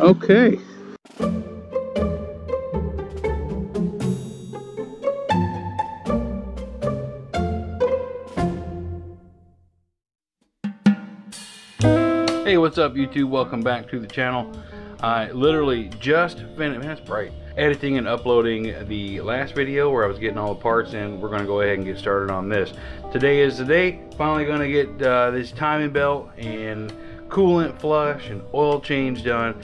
Okay. Hey, what's up YouTube? Welcome back to the channel. I literally just finished, man, it's bright, editing and uploading the last video where I was getting all the parts, and we're going to go ahead and get started on this. Today is the day. Finally going to get this timing belt and coolant flush and oil change done.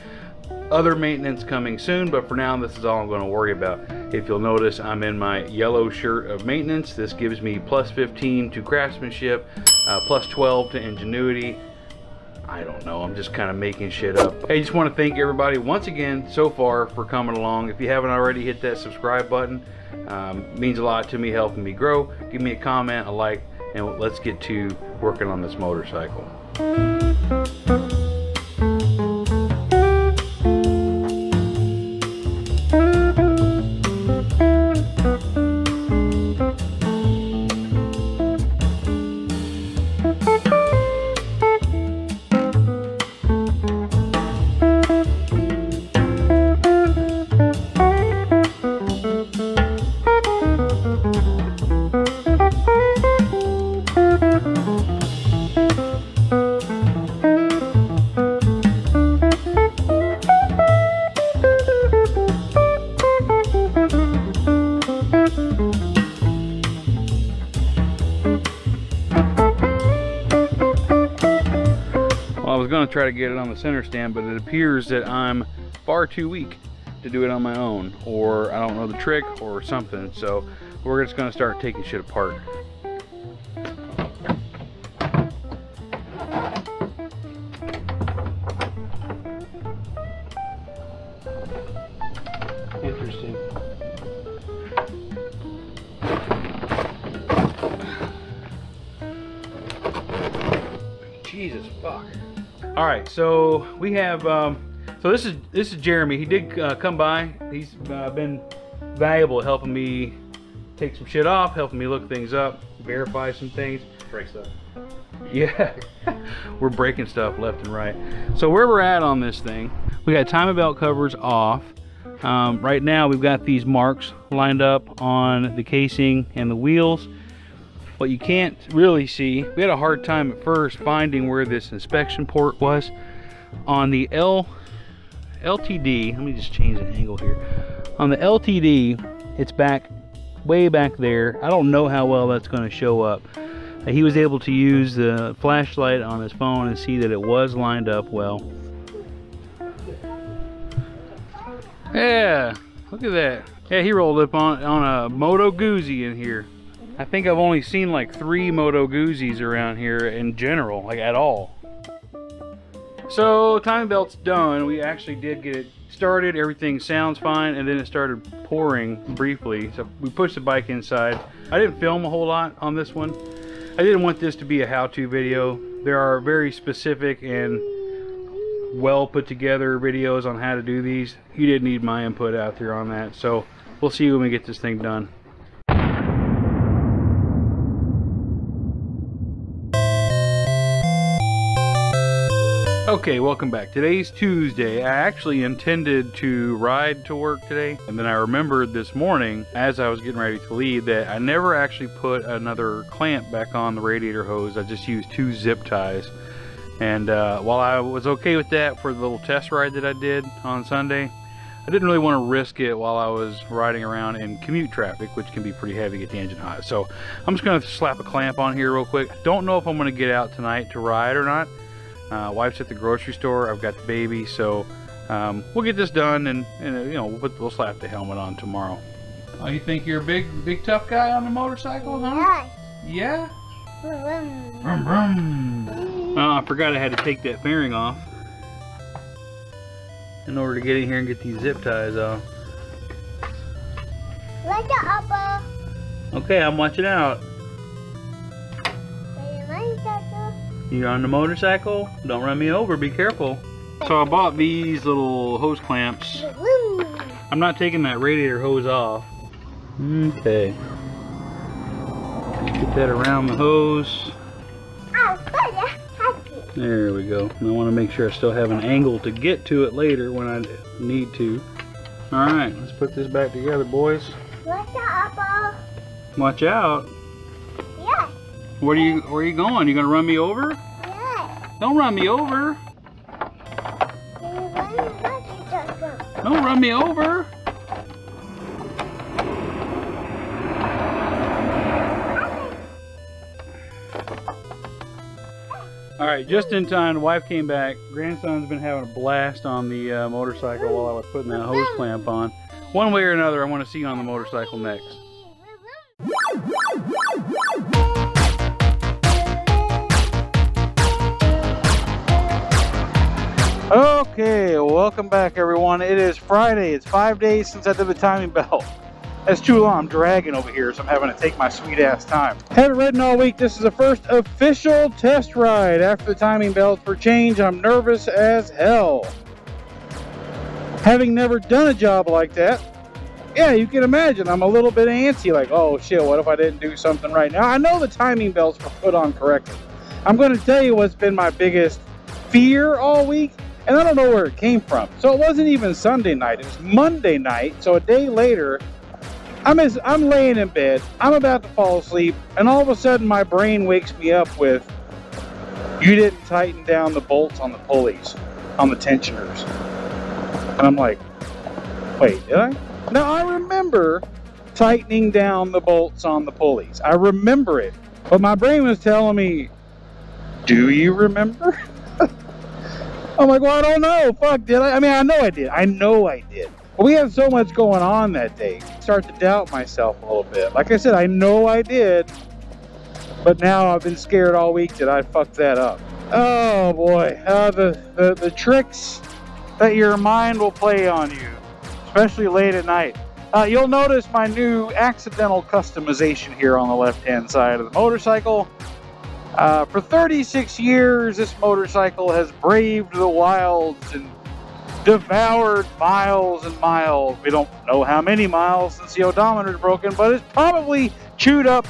Other maintenance coming soon, but for now this is all I'm going to worry about. If you'll notice, I'm in my yellow shirt of maintenance. This gives me plus 15 to craftsmanship, plus 12 to ingenuity. I don't know, I'm just kind of making shit up. I just want to thank everybody once again so far for coming along. If you haven't already, hit that subscribe button. Means a lot to me, helping me grow. Give me a comment, a like, and let's get to working on this motorcycle. Try to get it on the center stand, but it appears that I'm far too weak to do it on my own, or I don't know the trick or something, so we're just going to start taking shit apart. Interesting. Jesus fuck. All right, so we have, so this is Jeremy. He did come by. He's been valuable helping me take some shit off, helping me look things up, verify some things. Break stuff. Yeah, we're breaking stuff left and right. So where we're at on this thing, we got timing belt covers off. Right now we've got these marks lined up on the casing and the wheels. What you can't really see, we had a hard time at first finding where this inspection port was. On the LTD, let me just change the angle here. On the LTD, it's back, way back there. I don't know how well that's going to show up. He was able to use the flashlight on his phone and see that it was lined up well. Yeah, look at that. Yeah, he rolled up on a Moto Guzzi in here. I think I've only seen like 3 Moto Guzzis around here in general, like at all. So timing belt's done. We actually did get it started. Everything sounds fine, and then it started pouring briefly. So we pushed the bike inside. I didn't film a whole lot on this one. I didn't want this to be a how-to video. There are very specific and well put together videos on how to do these. You didn't need my input out there on that. So we'll see when we get this thing done. Okay, welcome back. Today's Tuesday. I actually intended to ride to work today, and then I remembered this morning as I was getting ready to leave that I never actually put another clamp back on the radiator hose. I just used 2 zip ties, and while I was okay with that for the little test ride that I did on Sunday, I didn't really want to risk it while I was riding around in commute traffic, which can be pretty heavy, get the engine hot. So I'm just going to slap a clamp on here real quick. Don't know if I'm going to get out tonight to ride or not. Wife's at the grocery store. I've got the baby, so we'll get this done, and you know, we'll slap the helmet on tomorrow. Oh, you think you're a big tough guy on the motorcycle, huh? Yeah. Yeah. Vroom, vroom. Oh, I forgot I had to take that fairing off in order to get in here and get these zip ties off. Like the upper. Okay, I'm watching out. You're on the motorcycle? Don't run me over, be careful. So I bought these little hose clamps. I'm not taking that radiator hose off. Okay. Get that around the hose. There we go. And I want to make sure I still have an angle to get to it later when I need to. Alright, let's put this back together, boys. Watch out, Apple. Watch out. Yes. Where are you going? You gonna run me over? Yes. Don't run me over. Don't run me over. Alright, just in time, the wife came back. Grandson's been having a blast on the motorcycle while I was putting that hose clamp on. One way or another, I want to see you on the motorcycle next. Okay, welcome back, everyone. It is Friday. It's 5 days since I did the timing belt. That's too long. I'm dragging over here, so I'm having to take my sweet ass time. Had it ridden all week. This is the first official test ride after the timing belt for change. I'm nervous as hell. Having never done a job like that, yeah, you can imagine I'm a little bit antsy, like, oh shit, what if I didn't do something right? Now, I know the timing belts were put on correctly. I'm gonna tell you what's been my biggest fear all week, and I don't know where it came from. So it wasn't even Sunday night, it was Monday night, so a day later, I'm laying in bed, I'm about to fall asleep, and all of a sudden my brain wakes me up with, you didn't tighten down the bolts on the pulleys, on the tensioners. And I'm like, wait, did I? Now I remember tightening down the bolts on the pulleys. I remember it, but my brain was telling me, do you remember? I'm like, well, I don't know, fuck, did I? I mean, I know I did, But we had so much going on that day. I start to doubt myself a little bit. Like I said, I know I did, but now I've been scared all week that I fucked that up. Oh boy, the tricks that your mind will play on you, especially late at night. You'll notice my new accidental customization here on the left-hand side of the motorcycle. For 36 years, this motorcycle has braved the wilds and devoured miles and miles. We don't know how many miles since the odometer's broken, but it's probably chewed up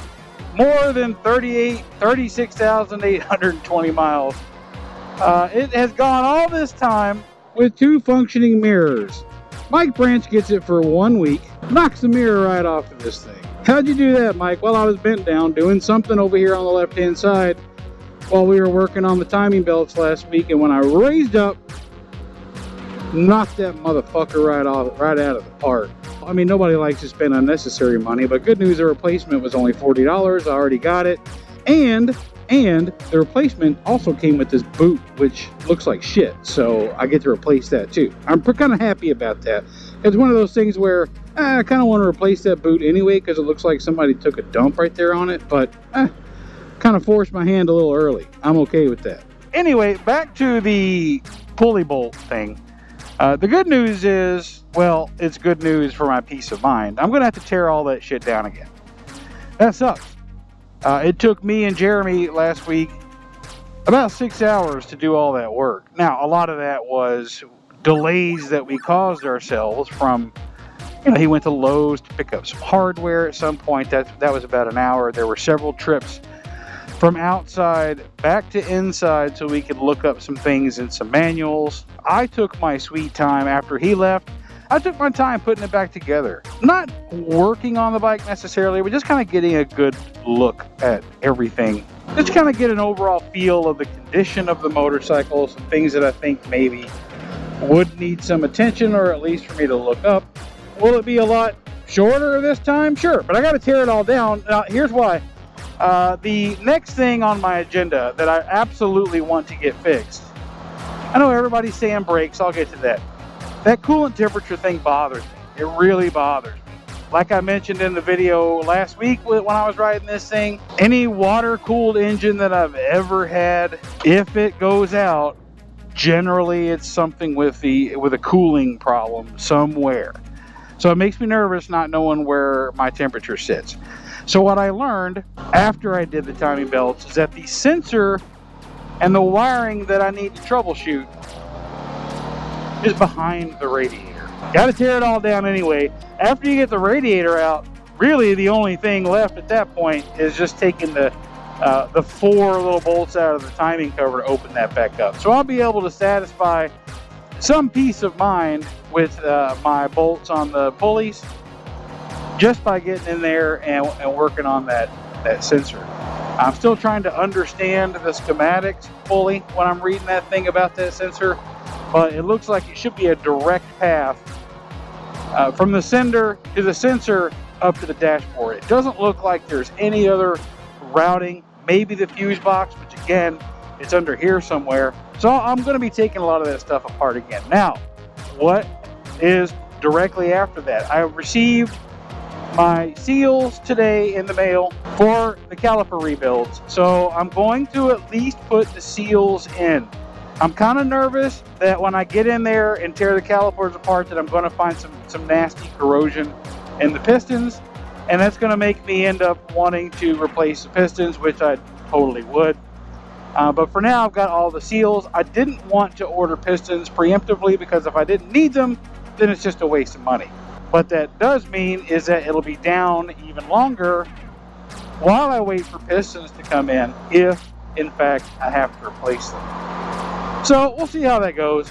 more than 36,820 miles. It has gone all this time with two functioning mirrors. Mike Branch gets it for 1 week, knocks the mirror right off of this thing. How'd you do that, Mike? Well, I was bent down doing something over here on the left-hand side while we were working on the timing belts last week, and when I raised up, knocked that motherfucker right out of the park. I mean, nobody likes to spend unnecessary money, but good news, the replacement was only $40. I already got it. And the replacement also came with this boot, which looks like shit, so I get to replace that too. I'm kind of happy about that. It's one of those things where I kind of want to replace that boot anyway because it looks like somebody took a dump right there on it, but kind of forced my hand a little early. I'm okay with that. Anyway, back to the pulley bolt thing. The good news is, well, it's good news for my peace of mind. I'm going to have to tear all that shit down again. That sucks. It took me and Jeremy last week about 6 hours to do all that work. Now, a lot of that was delays that we caused ourselves from, you know, he went to Lowe's to pick up some hardware at some point. That was about an hour. There were several trips from outside back to inside so we could look up some things and some manuals. I took my sweet time after he left. I took my time putting it back together. Not working on the bike necessarily, but just kind of getting a good look at everything. Just kind of get an overall feel of the condition of the motorcycle, some things that I think maybe would need some attention or at least for me to look up. Will it be a lot shorter this time? Sure, but I got to tear it all down. Now, here's why. The next thing on my agenda that I absolutely want to get fixed. I know everybody's saying brakes, I'll get to that. That coolant temperature thing bothers me. It really bothers me. Like I mentioned in the video last week when I was riding this thing, any water-cooled engine that I've ever had, if it goes out, generally it's something with a cooling problem somewhere. So it makes me nervous not knowing where my temperature sits. So what I learned after I did the timing belts is that the sensor and the wiring that I need to troubleshoot is behind the radiator. Got to tear it all down anyway. After you get the radiator out, really the only thing left at that point is just taking the the four little bolts out of the timing cover to open that back up. So I'll be able to satisfy some peace of mind with my bolts on the pulleys just by getting in there and working on that sensor. I'm still trying to understand the schematics fully when I'm reading that thing about that sensor, but it looks like it should be a direct path from the sender to the sensor up to the dashboard. It doesn't look like there's any other routing, maybe the fuse box, which again, it's under here somewhere. So I'm going to be taking a lot of that stuff apart again. Now, what is directly after that? I received my seals today in the mail for the caliper rebuilds. So I'm going to at least put the seals in. I'm kind of nervous that when I get in there and tear the calipers apart that I'm going to find some nasty corrosion in the pistons. And that's going to make me end up wanting to replace the pistons, which I totally would. But for now, I've got all the seals. I didn't want to order pistons preemptively because if I didn't need them, then it's just a waste of money. What that does mean is that it'll be down even longer while I wait for pistons to come in, if in fact I have to replace them. So we'll see how that goes.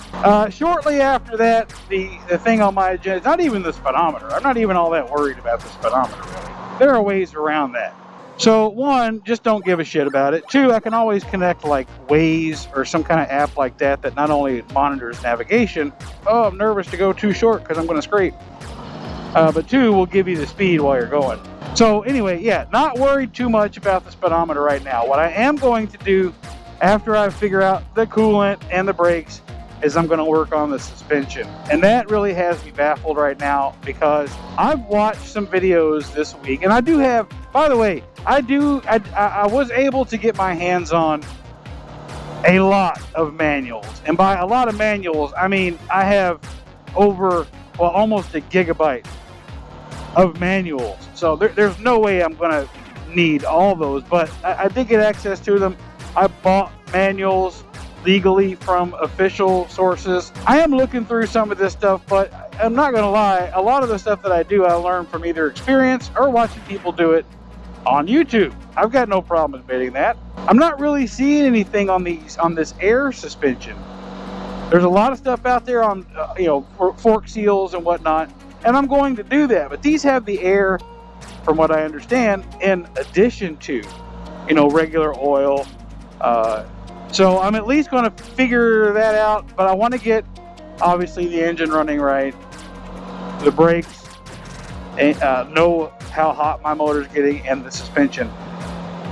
Shortly after that, the thing on my agenda is not even the speedometer. I'm not even all that worried about the speedometer, really. There are ways around that. So one, just don't give a shit about it. Two, I can always connect like Waze or some kind of app like that that not only monitors navigation. Oh, I'm nervous to go too short because I'm going to scrape. But two, will give you the speed while you're going. So anyway, yeah, not worried too much about the speedometer right now. What I am going to do after I figure out the coolant and the brakes is I'm going to work on the suspension. And that really has me baffled right now because I've watched some videos this week, and I do have, by the way, I was able to get my hands on a lot of manuals. And by a lot of manuals, I mean I have over, well, almost a gigabyte of manuals. So there's no way I'm going to need all those, but I did get access to them. I bought manuals legally from official sources. I am looking through some of this stuff, but I'm not going to lie. A lot of the stuff that I do, I learn from either experience or watching people do it on YouTube. I've got no problem admitting that. I'm not really seeing anything on this air suspension. There's a lot of stuff out there on, you know, fork seals and whatnot, and I'm going to do that. But these have the air, from what I understand, in addition to, you know, regular oil. So I'm at least going to figure that out, but I want to get, obviously, the engine running right, the brakes, and know how hot my motor's getting, and the suspension.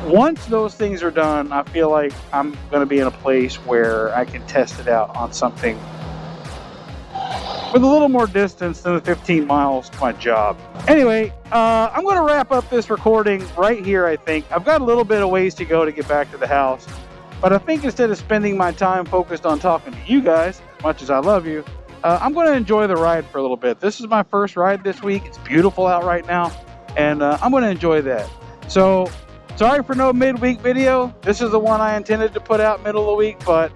Once those things are done, I feel like I'm going to be in a place where I can test it out on something with a little more distance than the 15 miles to my job. Anyway, I'm going to wrap up this recording right here, I think. I've got a little bit of ways to go to get back to the house, but I think instead of spending my time focused on talking to you guys, as much as I love you, I'm going to enjoy the ride for a little bit. This is my first ride this week. It's beautiful out right now, and I'm going to enjoy that. So, sorry for no midweek video. This is the one I intended to put out middle of the week, but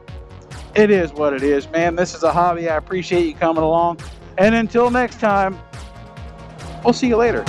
it is what it is, man. This is a hobby. I appreciate you coming along. And until next time, we'll see you later.